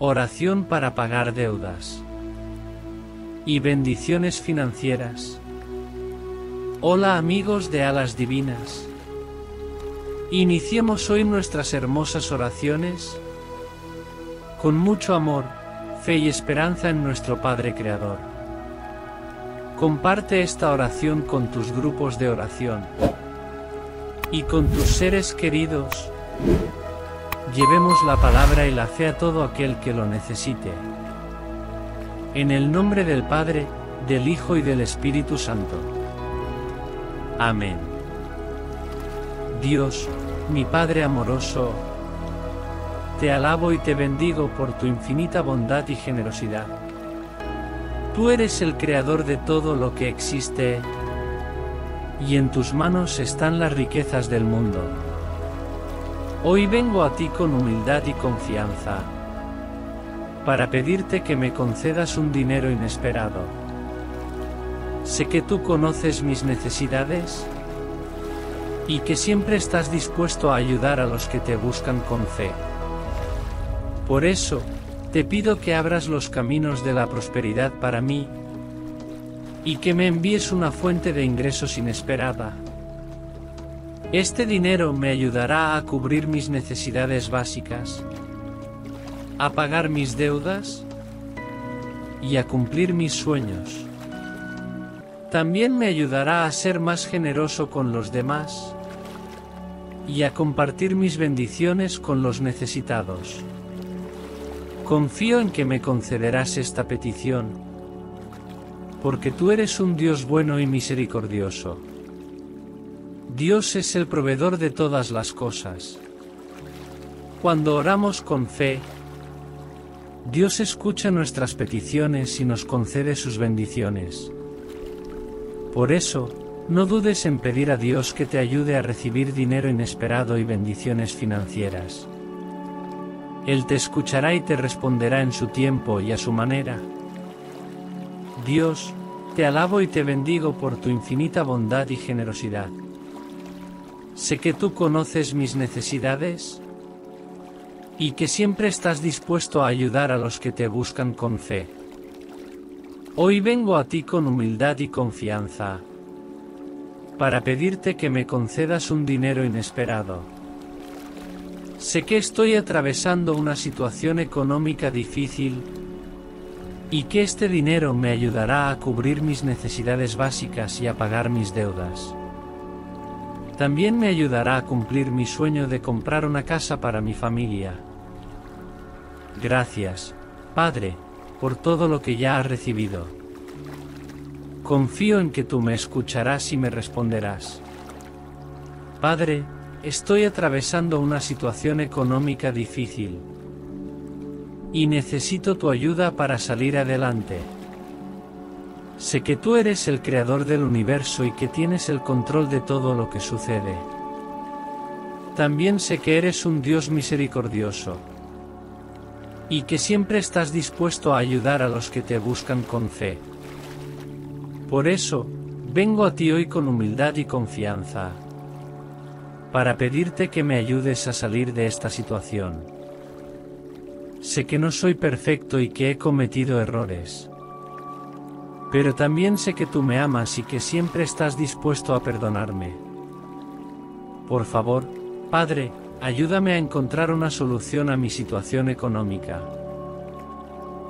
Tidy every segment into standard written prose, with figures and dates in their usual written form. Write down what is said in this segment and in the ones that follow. Oración para pagar deudas y bendiciones financieras. Hola amigos de Alas Divinas. Iniciemos hoy nuestras hermosas oraciones con mucho amor, fe y esperanza en nuestro Padre Creador. Comparte esta oración con tus grupos de oración y con tus seres queridos. Llevemos la palabra y la fe a todo aquel que lo necesite. En el nombre del Padre, del Hijo y del Espíritu Santo. Amén. Dios, mi Padre amoroso, te alabo y te bendigo por tu infinita bondad y generosidad. Tú eres el creador de todo lo que existe, y en tus manos están las riquezas del mundo. Hoy vengo a ti con humildad y confianza, para pedirte que me concedas un dinero inesperado. Sé que tú conoces mis necesidades, y que siempre estás dispuesto a ayudar a los que te buscan con fe. Por eso, te pido que abras los caminos de la prosperidad para mí, y que me envíes una fuente de ingresos inesperada. Este dinero me ayudará a cubrir mis necesidades básicas, a pagar mis deudas y a cumplir mis sueños. También me ayudará a ser más generoso con los demás y a compartir mis bendiciones con los necesitados. Confío en que me concederás esta petición, porque tú eres un Dios bueno y misericordioso. Dios es el proveedor de todas las cosas. Cuando oramos con fe, Dios escucha nuestras peticiones y nos concede sus bendiciones. Por eso, no dudes en pedir a Dios que te ayude a recibir dinero inesperado y bendiciones financieras. Él te escuchará y te responderá en su tiempo y a su manera. Dios, te alabo y te bendigo por tu infinita bondad y generosidad. Sé que tú conoces mis necesidades y que siempre estás dispuesto a ayudar a los que te buscan con fe. Hoy vengo a ti con humildad y confianza para pedirte que me concedas un dinero inesperado. Sé que estoy atravesando una situación económica difícil y que este dinero me ayudará a cubrir mis necesidades básicas y a pagar mis deudas. También me ayudará a cumplir mi sueño de comprar una casa para mi familia. Gracias, Padre, por todo lo que ya has recibido. Confío en que tú me escucharás y me responderás. Padre, estoy atravesando una situación económica difícil y necesito tu ayuda para salir adelante. Sé que tú eres el creador del universo y que tienes el control de todo lo que sucede. También sé que eres un Dios misericordioso y que siempre estás dispuesto a ayudar a los que te buscan con fe. Por eso, vengo a ti hoy con humildad y confianza, para pedirte que me ayudes a salir de esta situación. Sé que no soy perfecto y que he cometido errores. Pero también sé que tú me amas y que siempre estás dispuesto a perdonarme. Por favor, Padre, ayúdame a encontrar una solución a mi situación económica.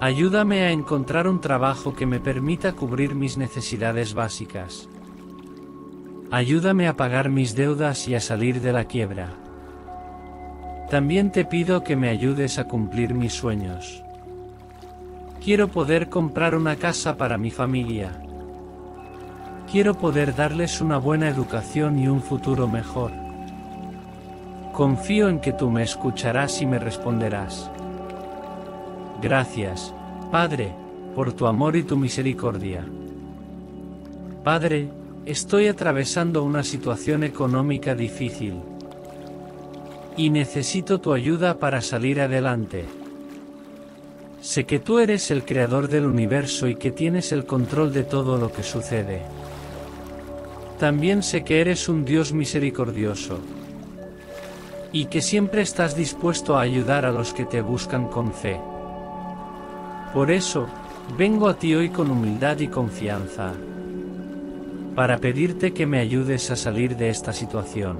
Ayúdame a encontrar un trabajo que me permita cubrir mis necesidades básicas. Ayúdame a pagar mis deudas y a salir de la quiebra. También te pido que me ayudes a cumplir mis sueños. Quiero poder comprar una casa para mi familia. Quiero poder darles una buena educación y un futuro mejor. Confío en que tú me escucharás y me responderás. Gracias, Padre, por tu amor y tu misericordia. Padre, estoy atravesando una situación económica difícil y necesito tu ayuda para salir adelante. Sé que tú eres el creador del universo y que tienes el control de todo lo que sucede. También sé que eres un Dios misericordioso y que siempre estás dispuesto a ayudar a los que te buscan con fe. Por eso, vengo a ti hoy con humildad y confianza, para pedirte que me ayudes a salir de esta situación.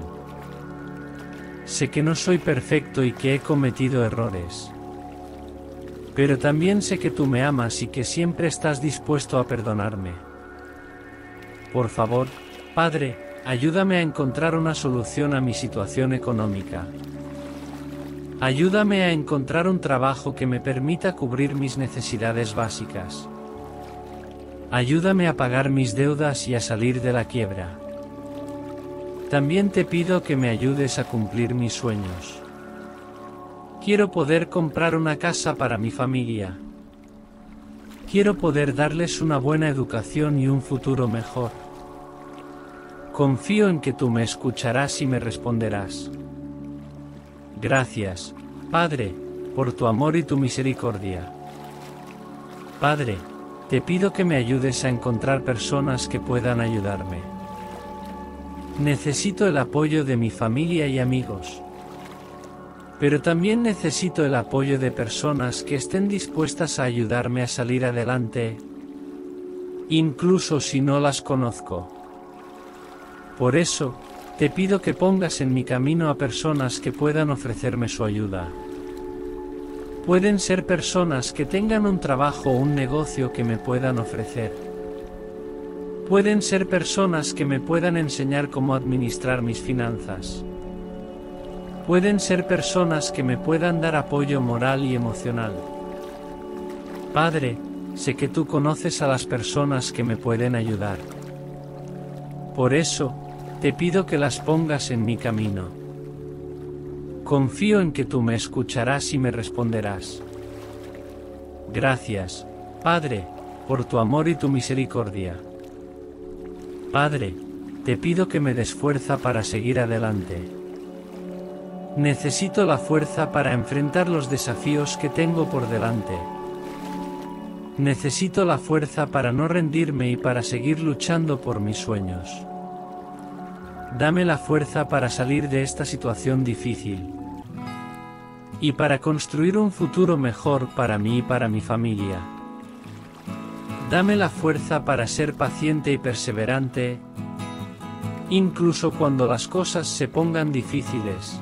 Sé que no soy perfecto y que he cometido errores. Pero también sé que tú me amas y que siempre estás dispuesto a perdonarme. Por favor, Padre, ayúdame a encontrar una solución a mi situación económica. Ayúdame a encontrar un trabajo que me permita cubrir mis necesidades básicas. Ayúdame a pagar mis deudas y a salir de la quiebra. También te pido que me ayudes a cumplir mis sueños. Quiero poder comprar una casa para mi familia. Quiero poder darles una buena educación y un futuro mejor. Confío en que tú me escucharás y me responderás. Gracias, Padre, por tu amor y tu misericordia. Padre, te pido que me ayudes a encontrar personas que puedan ayudarme. Necesito el apoyo de mi familia y amigos. Pero también necesito el apoyo de personas que estén dispuestas a ayudarme a salir adelante, incluso si no las conozco. Por eso, te pido que pongas en mi camino a personas que puedan ofrecerme su ayuda. Pueden ser personas que tengan un trabajo o un negocio que me puedan ofrecer. Pueden ser personas que me puedan enseñar cómo administrar mis finanzas. Pueden ser personas que me puedan dar apoyo moral y emocional. Padre, sé que tú conoces a las personas que me pueden ayudar. Por eso, te pido que las pongas en mi camino. Confío en que tú me escucharás y me responderás. Gracias, Padre, por tu amor y tu misericordia. Padre, te pido que me des fuerza para seguir adelante. Necesito la fuerza para enfrentar los desafíos que tengo por delante. Necesito la fuerza para no rendirme y para seguir luchando por mis sueños. Dame la fuerza para salir de esta situación difícil y para construir un futuro mejor para mí y para mi familia. Dame la fuerza para ser paciente y perseverante, incluso cuando las cosas se pongan difíciles.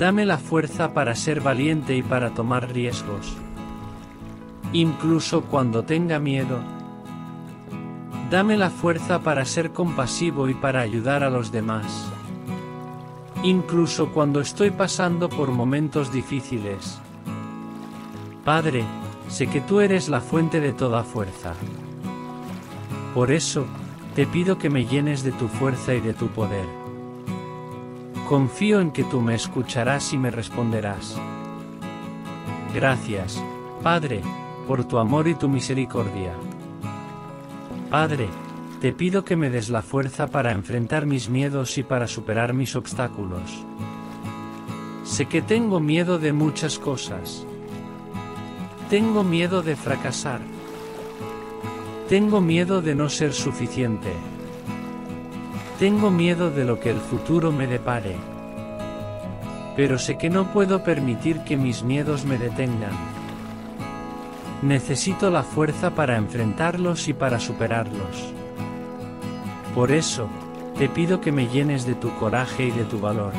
Dame la fuerza para ser valiente y para tomar riesgos, incluso cuando tenga miedo. Dame la fuerza para ser compasivo y para ayudar a los demás, incluso cuando estoy pasando por momentos difíciles. Padre, sé que tú eres la fuente de toda fuerza. Por eso, te pido que me llenes de tu fuerza y de tu poder. Confío en que tú me escucharás y me responderás. Gracias, Padre, por tu amor y tu misericordia. Padre, te pido que me des la fuerza para enfrentar mis miedos y para superar mis obstáculos. Sé que tengo miedo de muchas cosas. Tengo miedo de fracasar. Tengo miedo de no ser suficiente. Tengo miedo de lo que el futuro me depare. Pero sé que no puedo permitir que mis miedos me detengan. Necesito la fuerza para enfrentarlos y para superarlos. Por eso, te pido que me llenes de tu coraje y de tu valor.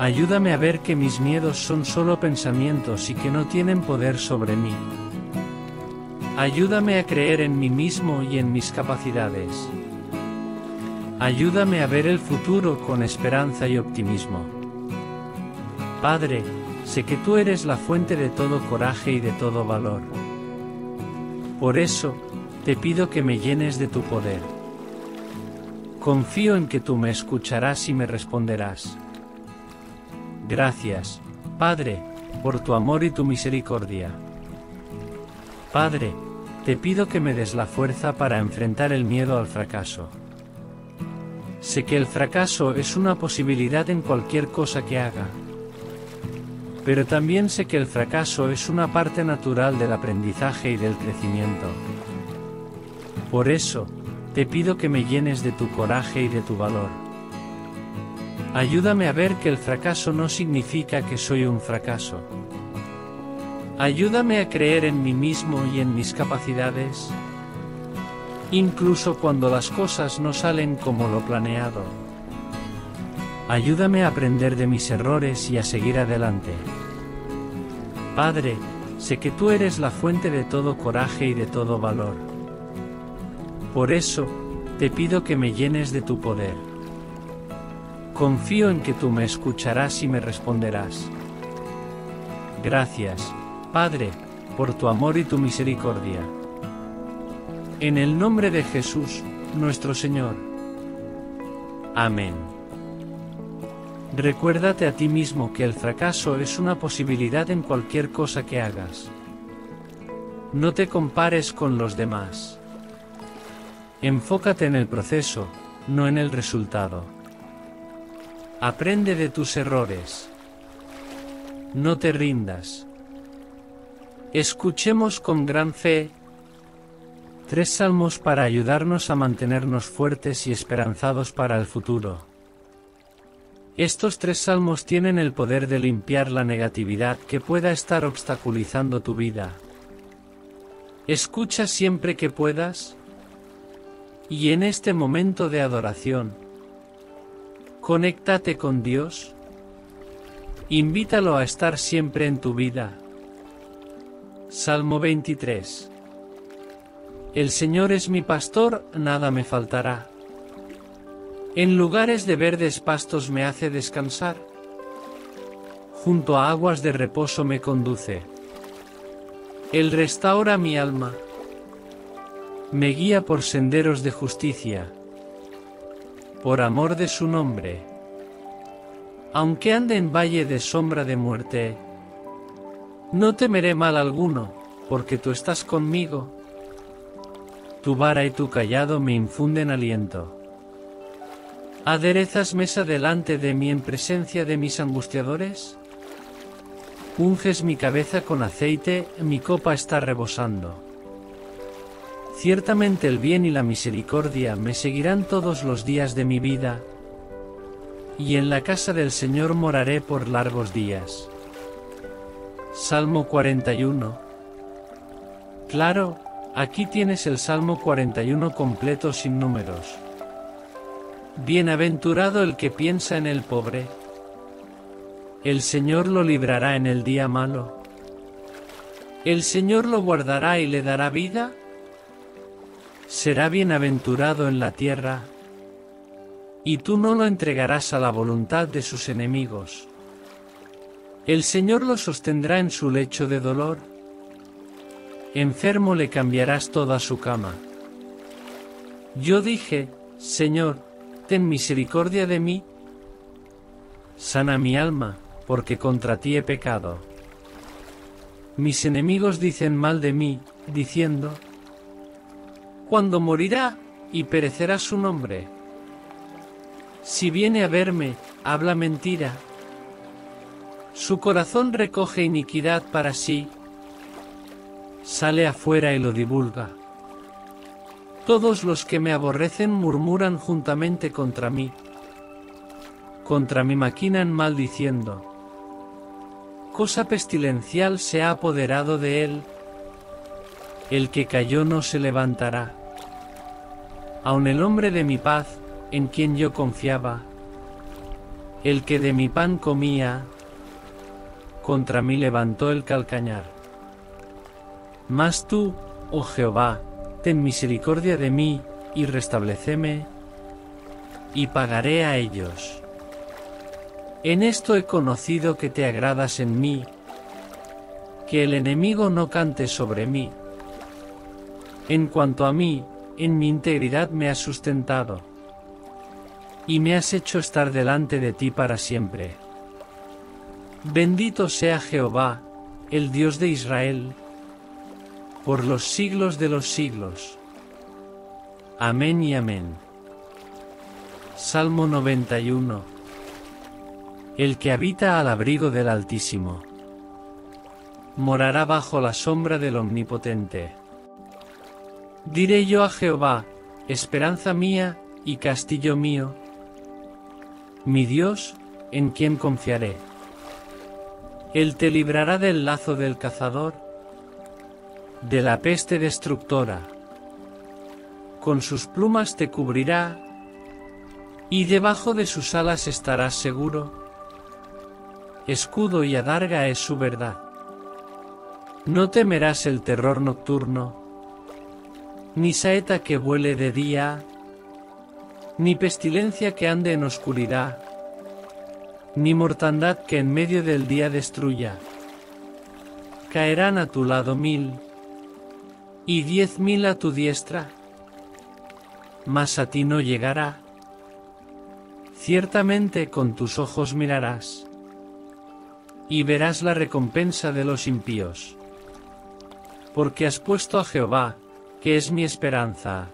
Ayúdame a ver que mis miedos son solo pensamientos y que no tienen poder sobre mí. Ayúdame a creer en mí mismo y en mis capacidades. Ayúdame a ver el futuro con esperanza y optimismo. Padre, sé que tú eres la fuente de todo coraje y de todo valor. Por eso, te pido que me llenes de tu poder. Confío en que tú me escucharás y me responderás. Gracias, Padre, por tu amor y tu misericordia. Padre, te pido que me des la fuerza para enfrentar el miedo al fracaso. Sé que el fracaso es una posibilidad en cualquier cosa que haga. Pero también sé que el fracaso es una parte natural del aprendizaje y del crecimiento. Por eso, te pido que me llenes de tu coraje y de tu valor. Ayúdame a ver que el fracaso no significa que soy un fracaso. Ayúdame a creer en mí mismo y en mis capacidades, incluso cuando las cosas no salen como lo planeado. Ayúdame a aprender de mis errores y a seguir adelante. Padre, sé que tú eres la fuente de todo coraje y de todo valor. Por eso, te pido que me llenes de tu poder. Confío en que tú me escucharás y me responderás. Gracias, Padre, por tu amor y tu misericordia. En el nombre de Jesús, nuestro Señor. Amén. Recuérdate a ti mismo que el fracaso es una posibilidad en cualquier cosa que hagas. No te compares con los demás. Enfócate en el proceso, no en el resultado. Aprende de tus errores. No te rindas. Escuchemos con gran fe tres salmos para ayudarnos a mantenernos fuertes y esperanzados para el futuro. Estos tres salmos tienen el poder de limpiar la negatividad que pueda estar obstaculizando tu vida. Escucha siempre que puedas y en este momento de adoración. Conéctate con Dios. Invítalo a estar siempre en tu vida. Salmo 23. El Señor es mi pastor, nada me faltará. En lugares de verdes pastos me hace descansar. Junto a aguas de reposo me conduce. Él restaura mi alma. Me guía por senderos de justicia, por amor de su nombre. Aunque ande en valle de sombra de muerte, no temeré mal alguno, porque tú estás conmigo. Tu vara y tu cayado me infunden aliento. ¿Aderezas mesa delante de mí en presencia de mis angustiadores? Unges mi cabeza con aceite, mi copa está rebosando. Ciertamente el bien y la misericordia me seguirán todos los días de mi vida, y en la casa del Señor moraré por largos días. Salmo 41. Claro, aquí tienes el Salmo 41 completo sin números. Bienaventurado el que piensa en el pobre. El Señor lo librará en el día malo. El Señor lo guardará y le dará vida. Será bienaventurado en la tierra. Y tú no lo entregarás a la voluntad de sus enemigos. El Señor lo sostendrá en su lecho de dolor. Enfermo le cambiarás toda su cama. Yo dije, Señor, ten misericordia de mí. Sana mi alma, porque contra ti he pecado. Mis enemigos dicen mal de mí, diciendo, ¿cuándo morirá y perecerá su nombre? Si viene a verme, habla mentira. Su corazón recoge iniquidad para sí. Sale afuera y lo divulga. Todos los que me aborrecen murmuran juntamente contra mí. Contra mí maquinan mal diciendo. Cosa pestilencial se ha apoderado de él. El que cayó no se levantará. Aun el hombre de mi paz, en quien yo confiaba, el que de mi pan comía, contra mí levantó el calcañar. Mas tú, oh Jehová, ten misericordia de mí, y restabléceme, y pagaré a ellos. En esto he conocido que te agradas en mí, que el enemigo no cante sobre mí. En cuanto a mí, en mi integridad me has sustentado, y me has hecho estar delante de ti para siempre. Bendito sea Jehová, el Dios de Israel, por los siglos de los siglos. Amén y amén. Salmo 91. El que habita al abrigo del Altísimo morará bajo la sombra del Omnipotente. Diré yo a Jehová, esperanza mía y castillo mío, mi Dios, en quien confiaré. Él te librará del lazo del cazador, de la peste destructora. Con sus plumas te cubrirá, y debajo de sus alas estarás seguro. Escudo y adarga es su verdad. No temerás el terror nocturno, ni saeta que vuele de día, ni pestilencia que ande en oscuridad, ni mortandad que en medio del día destruya. Caerán a tu lado 1000, y 10.000 a tu diestra, mas a ti no llegará. Ciertamente con tus ojos mirarás, y verás la recompensa de los impíos. Porque has puesto a Jehová, que es mi esperanza,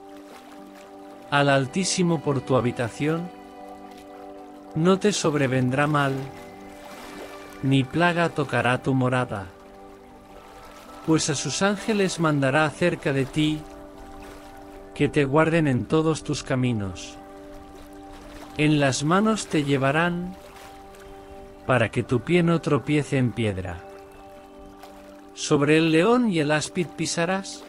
al Altísimo por tu habitación, no te sobrevendrá mal, ni plaga tocará tu morada. Pues a sus ángeles mandará acerca de ti, que te guarden en todos tus caminos. En las manos te llevarán, para que tu pie no tropiece en piedra. Sobre el león y el áspid pisarás,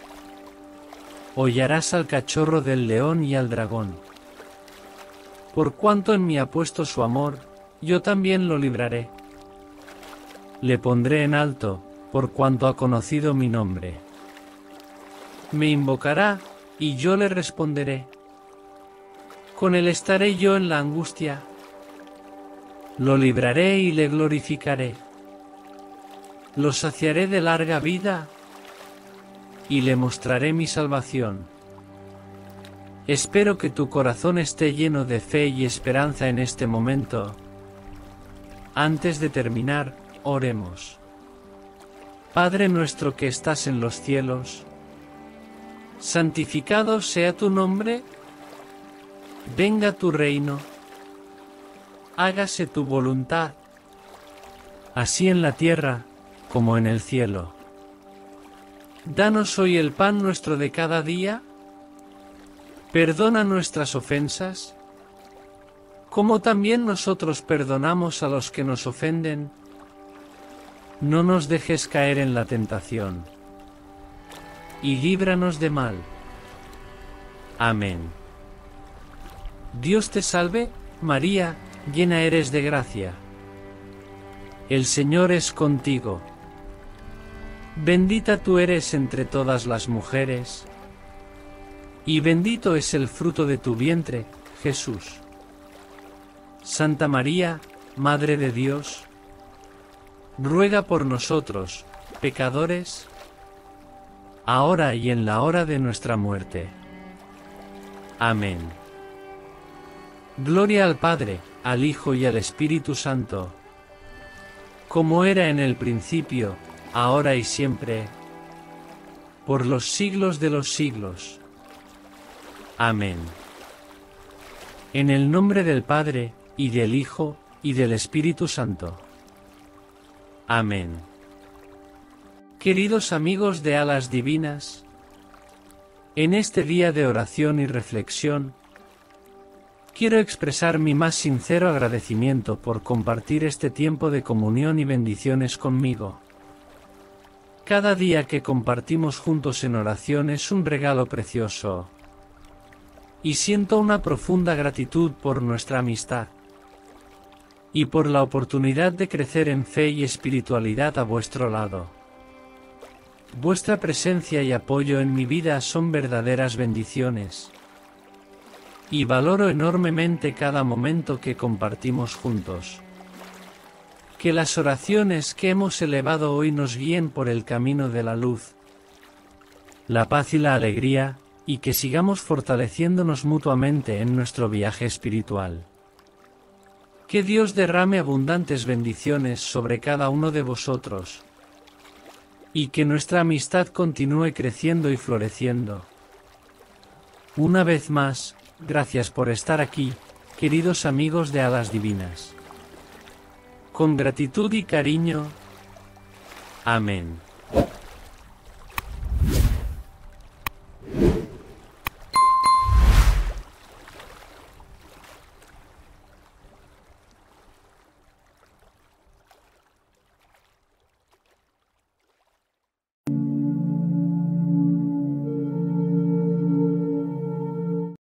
hollarás al cachorro del león y al dragón. Por cuanto en mí ha puesto su amor, yo también lo libraré. Le pondré en alto, por cuanto ha conocido mi nombre. Me invocará, y yo le responderé. Con él estaré yo en la angustia. Lo libraré y le glorificaré. Lo saciaré de larga vida, y le mostraré mi salvación. Espero que tu corazón esté lleno de fe y esperanza en este momento. Antes de terminar, oremos. Padre nuestro que estás en los cielos, santificado sea tu nombre. Venga tu reino. Hágase tu voluntad, así en la tierra como en el cielo. Danos hoy el pan nuestro de cada día. Perdona nuestras ofensas, como también nosotros perdonamos a los que nos ofenden. No nos dejes caer en la tentación, y líbranos de mal. Amén. Dios te salve, María, llena eres de gracia. El Señor es contigo. Bendita tú eres entre todas las mujeres, y bendito es el fruto de tu vientre, Jesús. Santa María, Madre de Dios, ruega por nosotros, pecadores, ahora y en la hora de nuestra muerte. Amén. Gloria al Padre, al Hijo y al Espíritu Santo, como era en el principio, ahora y siempre, por los siglos de los siglos. Amén. En el nombre del Padre, y del Hijo, y del Espíritu Santo. Amén. Queridos amigos de Alas Divinas, en este día de oración y reflexión, quiero expresar mi más sincero agradecimiento por compartir este tiempo de comunión y bendiciones conmigo. Cada día que compartimos juntos en oración es un regalo precioso, y siento una profunda gratitud por nuestra amistad, y por la oportunidad de crecer en fe y espiritualidad a vuestro lado. Vuestra presencia y apoyo en mi vida son verdaderas bendiciones, y valoro enormemente cada momento que compartimos juntos. Que las oraciones que hemos elevado hoy nos guíen por el camino de la luz, la paz y la alegría, y que sigamos fortaleciéndonos mutuamente en nuestro viaje espiritual. Que Dios derrame abundantes bendiciones sobre cada uno de vosotros, y que nuestra amistad continúe creciendo y floreciendo. Una vez más, gracias por estar aquí, queridos amigos de Alas Divinas. Con gratitud y cariño. Amén.